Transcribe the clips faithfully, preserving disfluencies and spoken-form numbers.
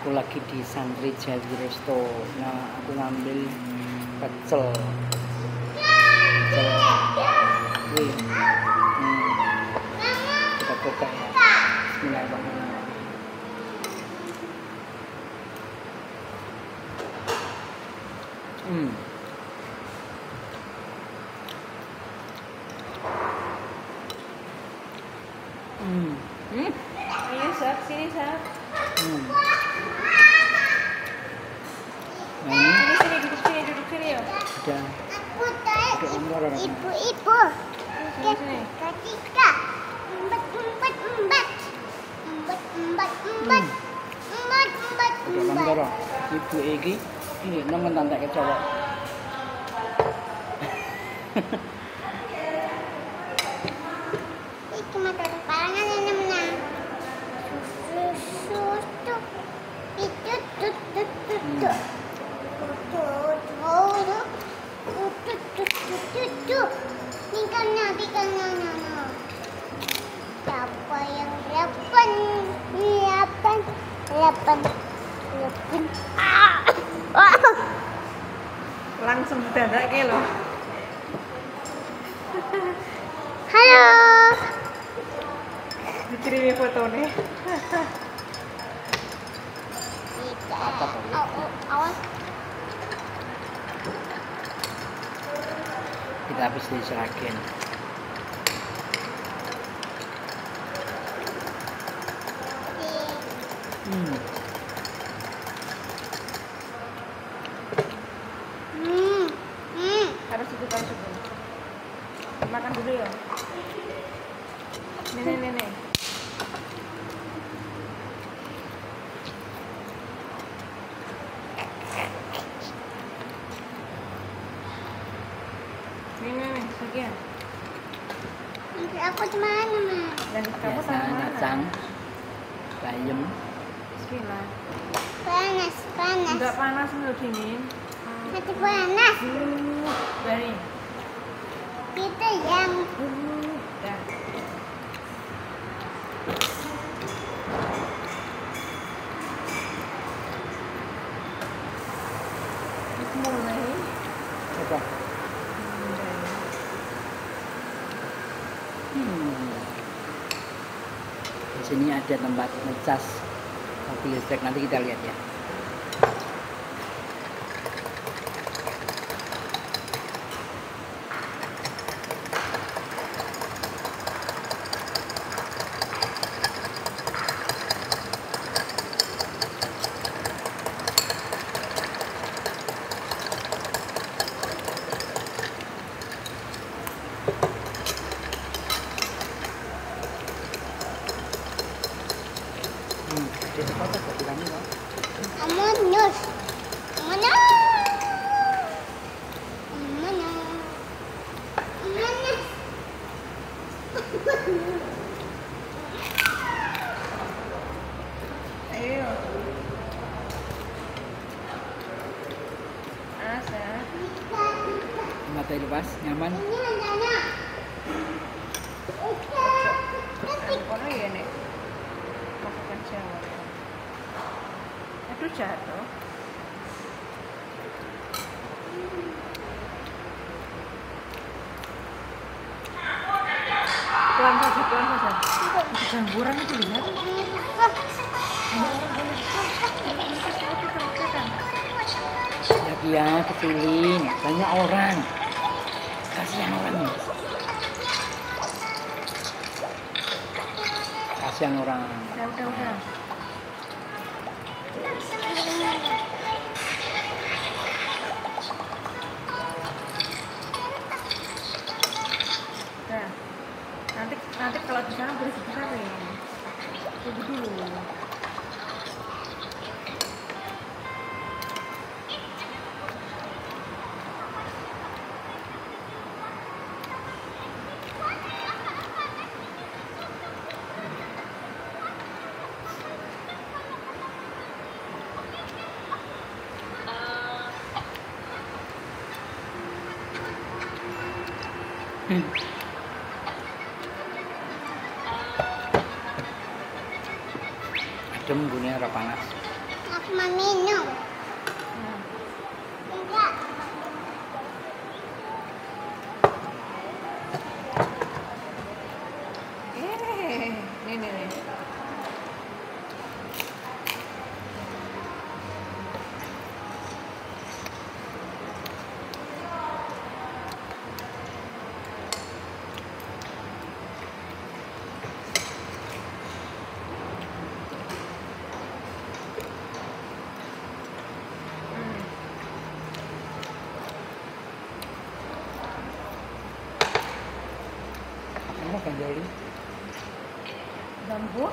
Aku lagi di Santri Jawi Resto. Nah, aku ngambil pecel. Pecel. Wih. Hmm. Kita buka ya. Bismillahirrahmanirrahim. Hmm. Hmm. Hmm. Ayo Sab, sini Sab. Hmm. Nah, ini sini duduk sini duduk sini ya. Ada. Ada ibu-ibu. Ketika empat empat empat empat empat empat empat empat empat. Ibu Egi ini nonton tante kecoa. Cuma terpalangan ini menang. Susu tu, itu tu tu tu tu, tu tu tu tu tu. Ni kena, ni kena, kena. Siapa yang lapan, lapan, lapan, lapan. Langsung dadak ke lo. Hello. Dikirimi foto nih. Kita habis diserakin. Hmm. Hmm. Hmm. Harus ditukar dulu. Makan dulu ya. Nih, nih, nih. Iya. Aku cuma mana? Dan kamu sama cang. Bayem. Bismillah. Panas, panas. Enggak panas loh, dingin. Masih panas. Bari. Kita yang udah. Itu mulai. Coba. Hmm. Di sini ada tempat ngecas mobil listrik, nanti kita lihat ya. Amanus, mana, mana, mana. Ayo, asa. Mata lepas, nyaman. Orang ya nek, pakai kacamata. Aduh jatuh. Pelan saja, pelan saja. Itu jamburan itu lihat. Ya dia kecilin, banyak orang. Kasihan orang. Kasihan orang. Udah, udah, udah. Nah, nanti nanti kalau di sana boleh sebesar ya. Tunggu dulu. Hmm. Adem, gunya, rasa panas. Mami, no. Tidak. Eh, ini nih. Makan jari bambu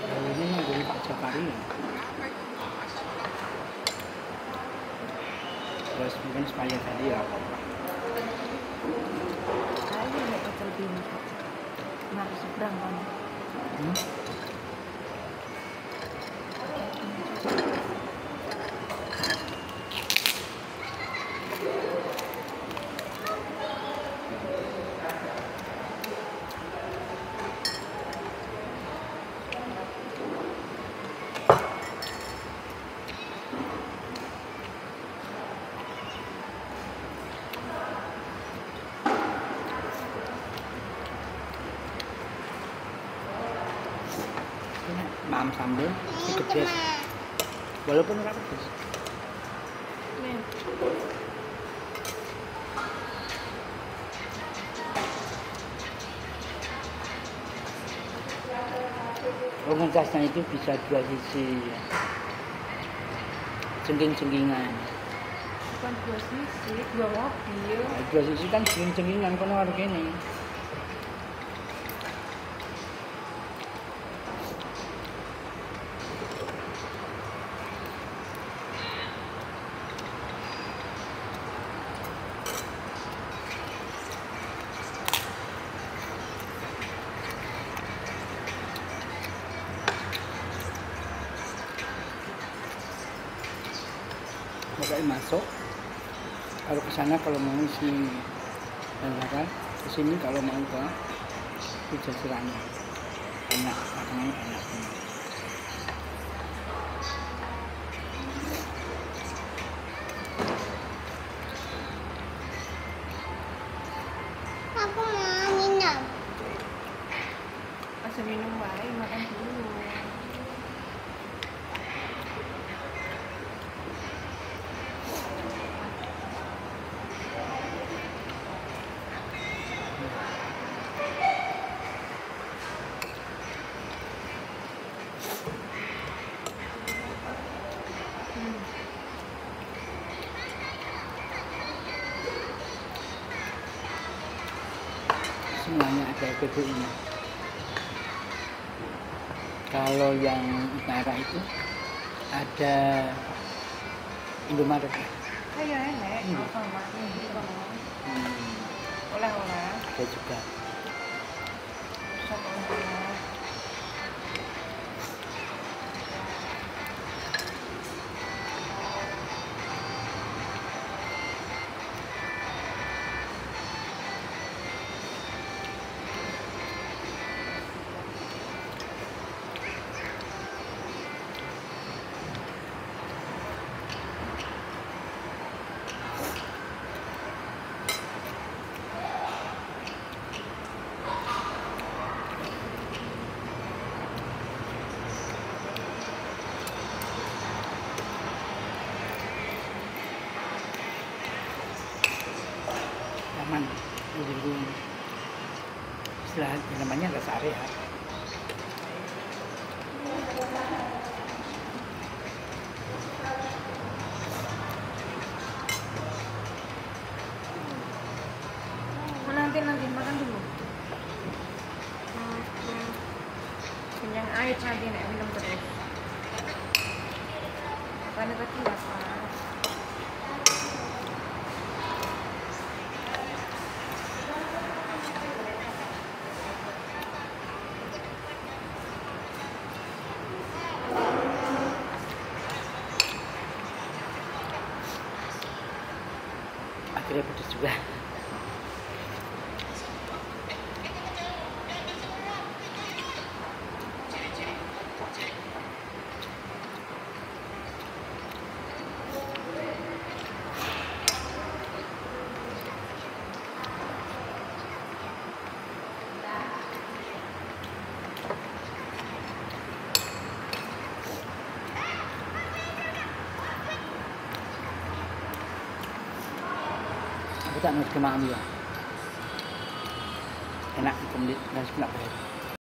kalau ini mah jadi pacak kari ya terus mungkin sepanjang tadi ya kali ini pacak bini ngaruh seberang kan hmm? Maam sambal, ini pedas. Walaupun enggak pedas. Pengentasnya itu bisa dua sisi. Cengking-cengkingan. Bukan dua sisi, dua mobil. Nah, dua sisi kan cengking-cengkingan, kono karo kene. Pokoknya masuk, kalau kesana kalau mau si kan, kesini kalau mau ke Puja Serani, enak, makanannya enak. Aku mau minum. Masa minum wae, makan dulu. Semuanya ada keduanya. Kalau yang utara itu ada Indomaret. Iya, enak. Oleh-oleh. Ada juga. Istilah namanya rest area. Oh, nanti nanti makan dulu. Kenyang air nanti nek minum terus. Karena tadi nggak panas. Akhirnya pedas juga. sebutan nasi kemang dia. Enak, kemudian nasi kemang dia.